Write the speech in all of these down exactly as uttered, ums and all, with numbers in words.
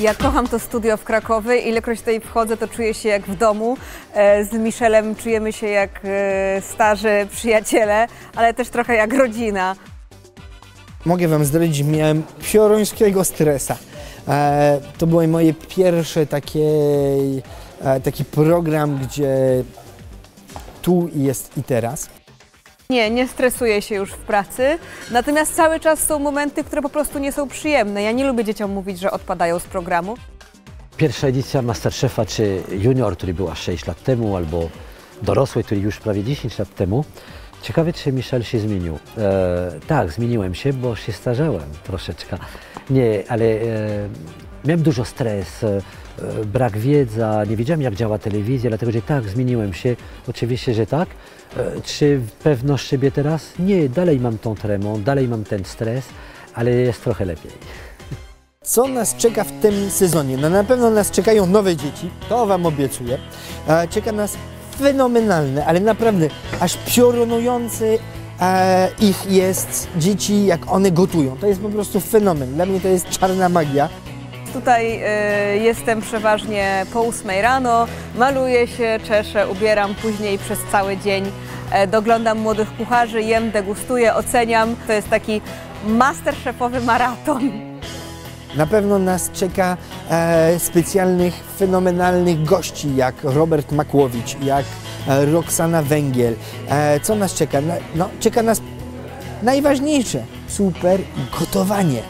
Ja kocham to studio w Krakowie. Ilekroć tutaj wchodzę, to czuję się jak w domu. Z Michelem czujemy się jak starzy przyjaciele, ale też trochę jak rodzina. Mogę wam zdradzić, miałem pioruńskiego stresa. To był moje pierwszy taki, taki program, gdzie tu jest i teraz. Nie, nie stresuję się już w pracy, natomiast cały czas są momenty, które po prostu nie są przyjemne. Ja nie lubię dzieciom mówić, że odpadają z programu. Pierwsza edycja MasterChefa czy Junior, który była sześć lat temu, albo dorosłej, który już prawie dziesięć lat temu. Ciekawe, czy Michel się zmienił. E, tak, zmieniłem się, bo się starzałem troszeczkę. Nie, ale e, miałem dużo stres, e, brak wiedzy, nie wiedziałem, jak działa telewizja, dlatego, że tak, zmieniłem się, oczywiście, że tak. E, czy pewność siebie teraz? Nie, dalej mam tą tremę, dalej mam ten stres, ale jest trochę lepiej. Co nas czeka w tym sezonie? No na pewno nas czekają nowe dzieci, to wam obiecuję. E, czeka nas fenomenalne, ale naprawdę aż piorunujący e, ich jest dzieci, jak one gotują. To jest po prostu fenomen. Dla mnie to jest czarna magia. Tutaj y, jestem przeważnie po ósmej rano, maluję się, czeszę, ubieram, później przez cały dzień e, doglądam młodych kucharzy, jem, degustuję, oceniam. To jest taki masterchefowy maraton. Na pewno nas czeka e, specjalnych, fenomenalnych gości, jak Robert Makłowicz, jak e, Roksana Węgiel. E, co nas czeka? Na, no, czeka nas najważniejsze, super gotowanie.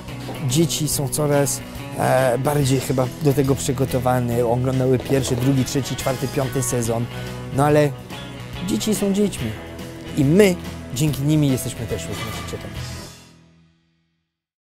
Dzieci są coraz e, bardziej chyba do tego przygotowane, oglądały pierwszy, drugi, trzeci, czwarty, piąty sezon. No ale dzieci są dziećmi i my dzięki nimi jesteśmy też różni.